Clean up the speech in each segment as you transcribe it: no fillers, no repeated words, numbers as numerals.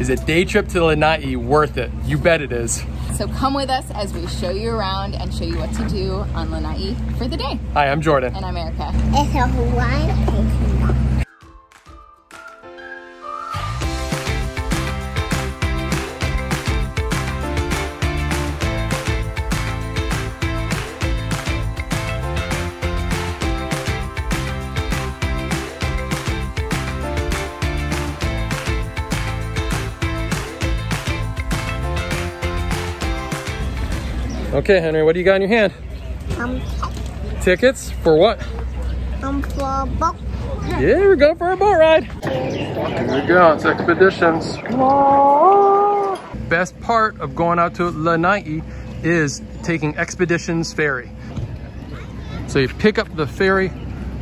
Is a day trip to Lana'i worth it? You bet it is. So come with us as we show you around and show you what to do on Lana'i for the day. Hi, I'm Jordan. And I'm Erica. It's a Hawaiian. Okay, Henry, what do you got in your hand? Tickets for what? For a boat. Yeah, we're going for a boat ride. Here we go, it's Expeditions. Whoa. Best part of going out to Lana'i is taking Expeditions Ferry. So you pick up the ferry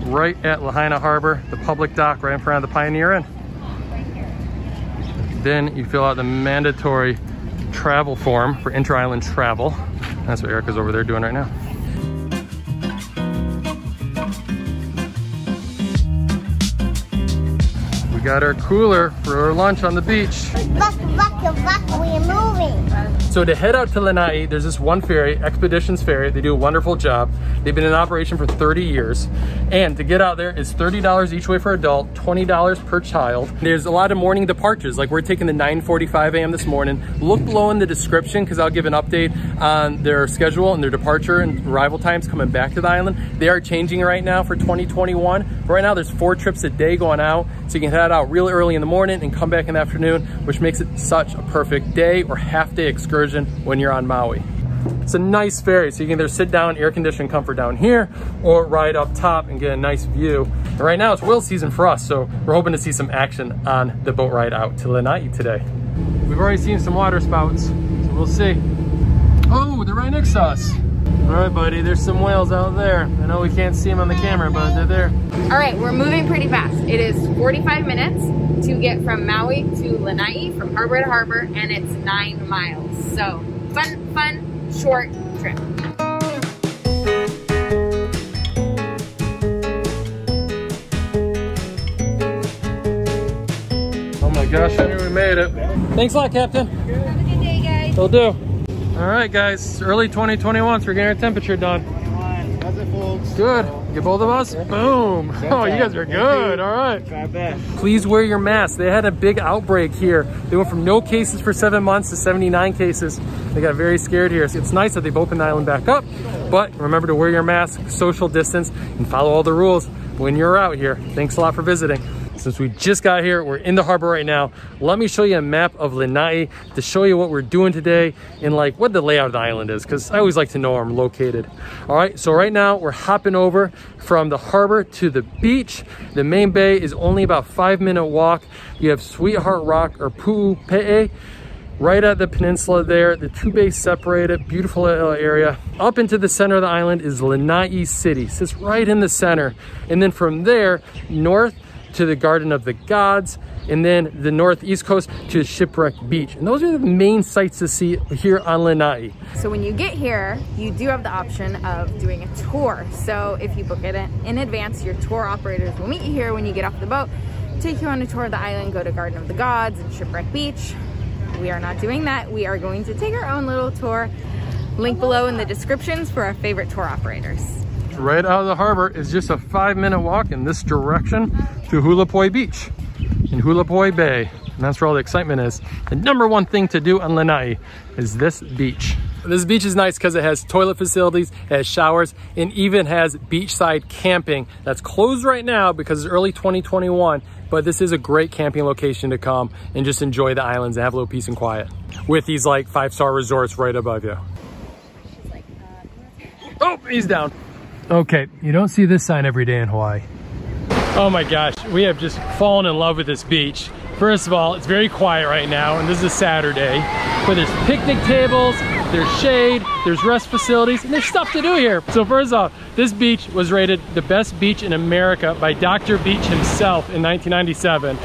right at Lahaina Harbor, the public dock right in front of the Pioneer Inn. Then you fill out the mandatory travel form for inter-island travel. That's what Erica's over there doing right now. We got our cooler for our lunch on the beach. We're moving. So to head out to Lana'i, there's this one ferry, Expeditions Ferry. They do a wonderful job. They've been in operation for 30 years. And to get out there, it's $30 each way for adult, $20 per child. There's a lot of morning departures. Like we're taking the 9:45 a.m. this morning. Look below in the description because I'll give an update on their schedule and their departure and arrival times coming back to the island. They are changing right now for 2021. But right now there's 4 trips a day going out. So you can head out really early in the morning and come back in the afternoon, which makes it such a perfect day or half day excursion when you're on Maui. It's a nice ferry, so you can either sit down, air-conditioned comfort down here, or ride up top and get a nice view. And right now it's whale season for us, so we're hoping to see some action on the boat ride out to Lana'i today. We've already seen some water spouts, so we'll see. Oh, they're right next to us. All right, buddy, there's some whales out there. I know we can't see them on the camera, but they're there. All right, we're moving pretty fast. It is 45 minutes to get from Maui to Lana'i, from harbor to harbor, and it's 9 miles. So fun, short trip. Oh my gosh, I knew we made it. Thanks a lot, Captain. Have a good day, guys. Will do. All right, guys, early 2021, so we're getting our temperature done. How's it, folks? Good. Get both of us? Boom. Oh, you guys are good. All right. Please wear your mask. They had a big outbreak here. They went from no cases for 7 months to 79 cases. They got very scared here. So it's nice that they've opened the island back up, but remember to wear your mask, social distance, and follow all the rules when you're out here. Thanks a lot for visiting. Since we just got here, we're in the harbor right now. Let me show you a map of Lana'i to show you what we're doing today and like what the layout of the island is, because I always like to know where I'm located. All right, so right now we're hopping over from the harbor to the beach. The main bay is only about 5-minute walk. You have Sweetheart Rock or Pu'u Pe'e right at the peninsula there. The 2 bays separate it, beautiful little area. Up into the center of the island is Lana'i City. It sits right in the center. And then from there, north, to the Garden of the Gods, and then the northeast coast to Shipwreck Beach. And those are the main sights to see here on Lana'i. So when you get here, you do have the option of doing a tour. So if you book it in advance, your tour operators will meet you here when you get off the boat, take you on a tour of the island, go to Garden of the Gods and Shipwreck Beach. We are not doing that. We are going to take our own little tour. Link below in the descriptions for our favorite tour operators. Right out of the harbor is just a 5-minute walk in this direction to Hulopo'e Beach and Hulopo'e Bay. And that's where all the excitement is. The #1 thing to do on Lana'i is this beach. This beach is nice because it has toilet facilities, it has showers, and even has beachside camping. That's closed right now because it's early 2021, but this is a great camping location to come and just enjoy the islands and have a little peace and quiet with these like 5-star resorts right above you. Oh, he's down. Okay, you don't see this sign every day in Hawaii. Oh my gosh, we have just fallen in love with this beach. First of all, it's very quiet right now, and this is a Saturday. But there's picnic tables, there's shade, there's rest facilities, and there's stuff to do here. So first off, this beach was rated the best beach in America by Dr. Beach himself in 1997.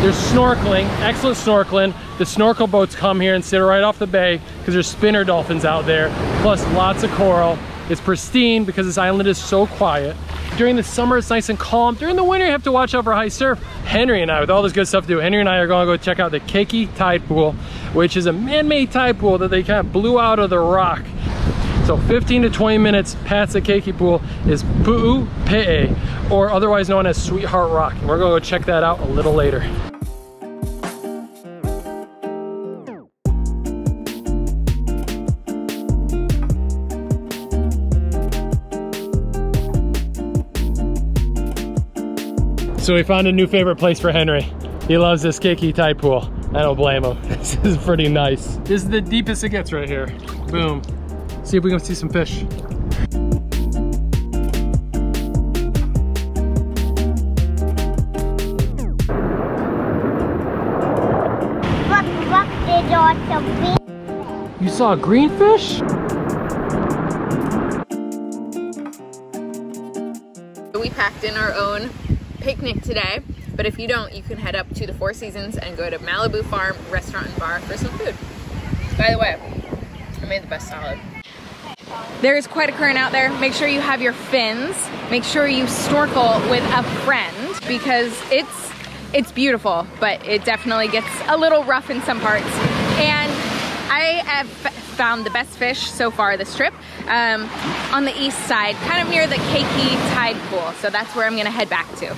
There's snorkeling, excellent snorkeling. The snorkel boats come here and sit right off the bay because there's spinner dolphins out there, plus lots of coral. It's pristine because this island is so quiet. During the summer, it's nice and calm. During the winter, you have to watch out for high surf. Henry and I, with all this good stuff to do, Henry and I are gonna go check out the Keiki Tide Pool, which is a man-made tide pool that they kind of blew out of the rock. So 15 to 20 minutes past the Keiki Pool is Pu'u Pe'e, or otherwise known as Sweetheart Rock. And we're gonna go check that out a little later. So we found a new favorite place for Henry. He loves this Keiki Tide Pool. I don't blame him. This is pretty nice. This is the deepest it gets right here. Boom. See if we can see some fish. You saw a green fish? We packed in our own picnic today, but if you don't, you can head up to the Four Seasons and go to Malibu Farm Restaurant and Bar for some food. By the way, I made the best salad. There is quite a current out there. Make sure you have your fins. Make sure you snorkel with a friend because it's beautiful, but it definitely gets a little rough in some parts. And I have found the best fish so far this trip on the east side, kind of near the Keiki Tide Pool. So that's where I'm gonna head back to.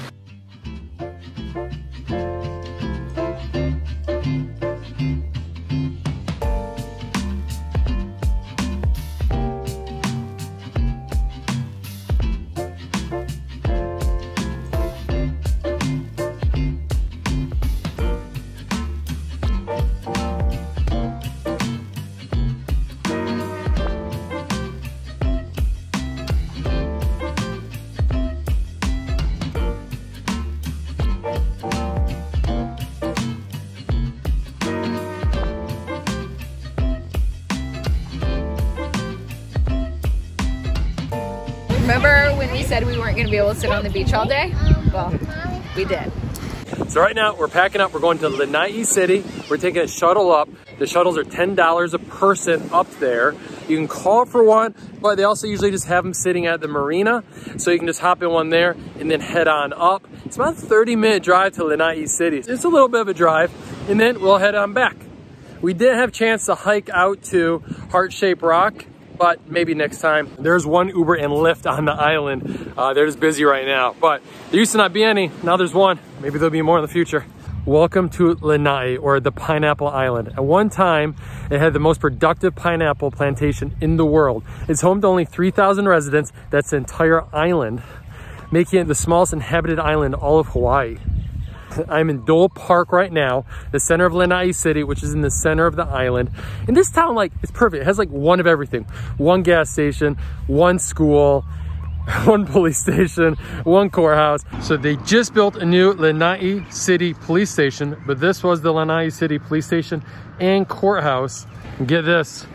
Remember when we said we weren't gonna be able to sit on the beach all day? Well, we did. So right now we're packing up, we're going to Lana'i City. We're taking a shuttle up. The shuttles are $10 a person up there. You can call for one, but they also usually just have them sitting at the marina. So you can just hop in one there and then head on up. It's about a 30-minute drive to Lana'i City. It's a little bit of a drive and then we'll head on back. We did have a chance to hike out to Heart-Shaped Rock, but maybe next time. There's one Uber and Lyft on the island. They're just busy right now, but there used to not be any, now there's one. Maybe there'll be more in the future. Welcome to Lana'i, or the Pineapple Island. At one time, it had the most productive pineapple plantation in the world. It's home to only 3,000 residents. That's the entire island, making it the smallest inhabited island in all of Hawaii. I'm in Dole Park right now, the center of Lana'i City, which is in the center of the island. And this town, like, it's perfect. It has like one of everything. One gas station, one school, one police station, one courthouse. So they just built a new Lana'i City police station, but this was the Lana'i City police station and courthouse. And get this,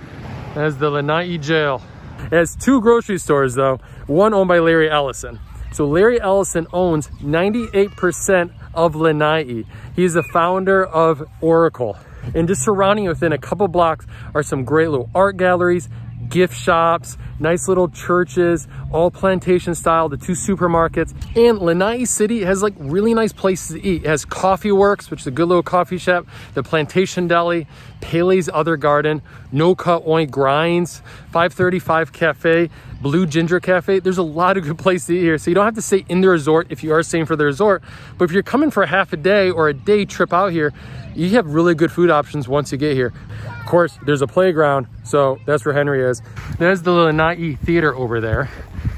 that's the Lana'i jail. It has two grocery stores though, one owned by Larry Ellison. So Larry Ellison owns 98% of Lana'i. He's the founder of Oracle. And just surrounding within a couple blocks are some great little art galleries, gift shops, nice little churches, all plantation style, the two supermarkets. And Lana'i City has like really nice places to eat. It has Coffee Works, which is a good little coffee shop, the Plantation Deli, Pele's Other Garden, No Cut Oint Grinds, 535 Cafe, Blue Ginger Cafe. There's a lot of good places to eat here. So you don't have to stay in the resort if you are staying for the resort, but if you're coming for half a day or a day trip out here, you have really good food options once you get here. Of course, there's a playground, so that's where Henry is. There's the Lana'i Theater over there.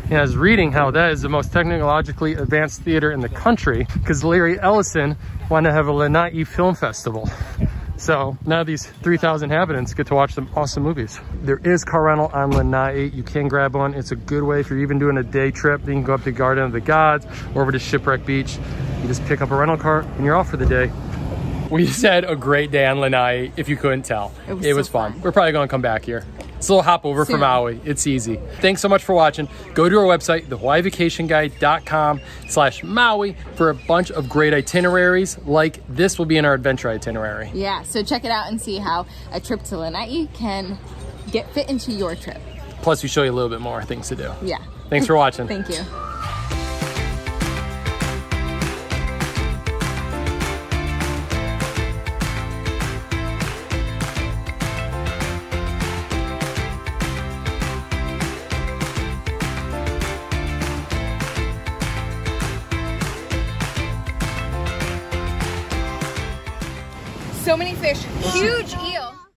And I was reading how that is the most technologically advanced theater in the country because Larry Ellison wanted to have a Lana'i Film Festival. So now these 3,000 inhabitants get to watch some awesome movies. There is car rental on Lana'i. You can grab one. It's a good way if you're even doing a day trip. You can go up to Garden of the Gods or over to Shipwreck Beach. You just pick up a rental car and you're off for the day. We just had a great day on Lana'i, if you couldn't tell. It was so fun. We're probably gonna come back here. It's a little hop over from Maui. It's easy. Thanks so much for watching. Go to our website, thehawaiivacationguide.com/Maui, for a bunch of great itineraries. Like this will be in our adventure itinerary. Yeah, so check it out and see how a trip to Lana'i can get fit into your trip. Plus, we show you a little bit more things to do. Yeah. Thanks for watching. Thank you. So many fish, huge